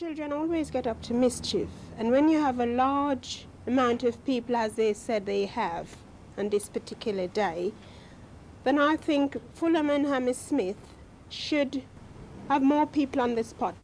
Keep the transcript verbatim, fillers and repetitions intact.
Children always get up to mischief, and when you have a large amount of people, as they said they have on this particular day, then I think Fulham and Hammersmith should have more people on the spot.